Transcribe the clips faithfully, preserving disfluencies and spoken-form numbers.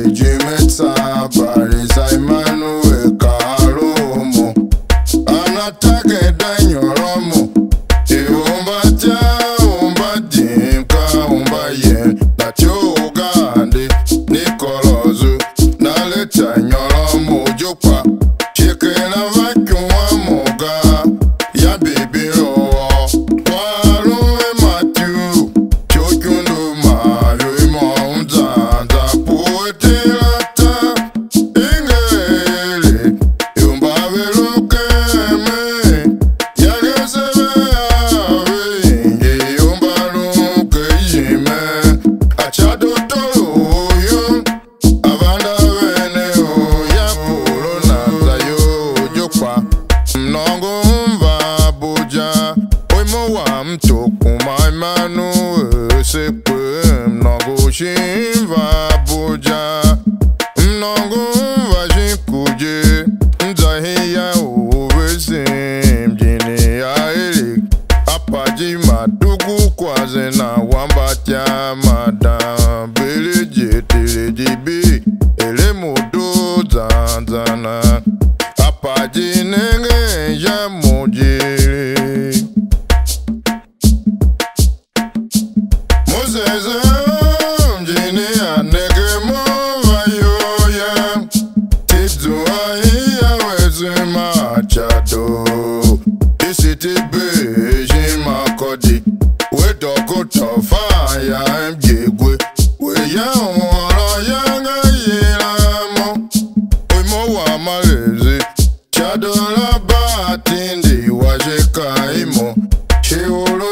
méjì mẹ́ta barisa Emmanuel karomo anatageda nyoromo ehomba cha omba jimka omba yen na chogande nikolozu na leta nyoromo jokwa chekena vakuwa moga ya baby ro Emmanuel se pe mnogo shimva boja mnogo vaji kuje nzahiya ovesim jini ya ele apaji madugu kwaze na wambatia madam bele jetele jibi ele mudo zanzana apaji nenge ya mojiri Zezem jini anege mova yoya Tidua hiya wezi machado Isiti beji makodi Wedoko tofaya mjigwe Weya mwala yanga yilamo Wimo wa malezi Chado la batindi wajeka imo Shiulu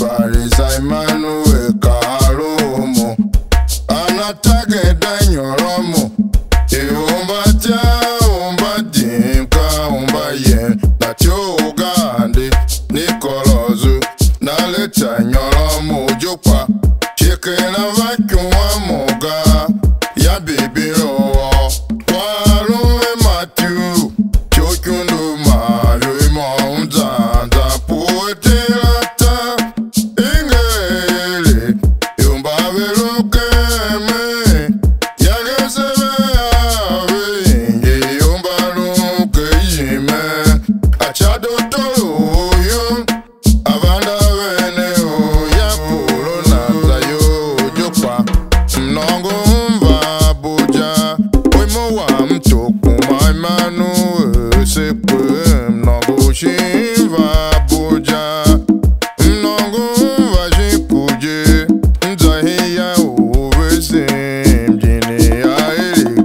barisa Emmanuel karomo anatageda nyoromo ehomba cha omba jimka omba yen na chogande nikolozu na leta nyoromo jokwa chekena vakuwa moga ya baby ro kwalo Matthew chokundu mayo imonzanza poetela Emmanuel se pe mnogo shimva boja mnogo vaji kuje nzahiya ovesim jini ya ele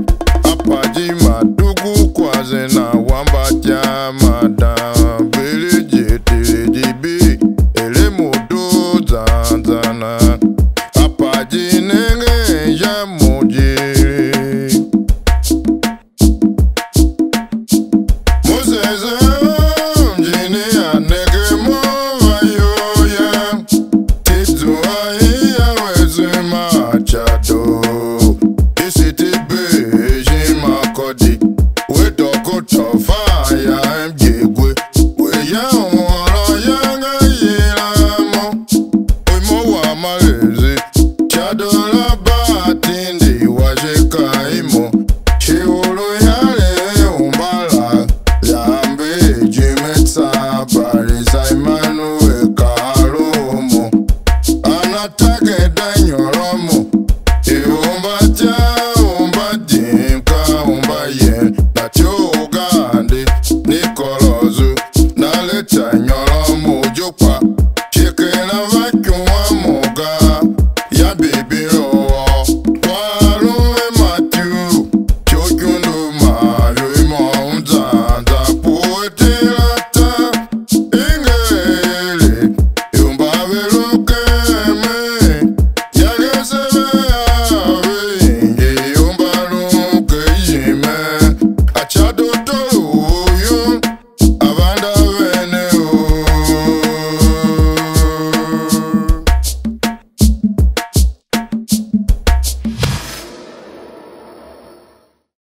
apaji madugu kwaze na wambatia madam bele jetele jibi ele mudo zanzana apaji nenge ya mojiri barisa Emmanuel karomo anatake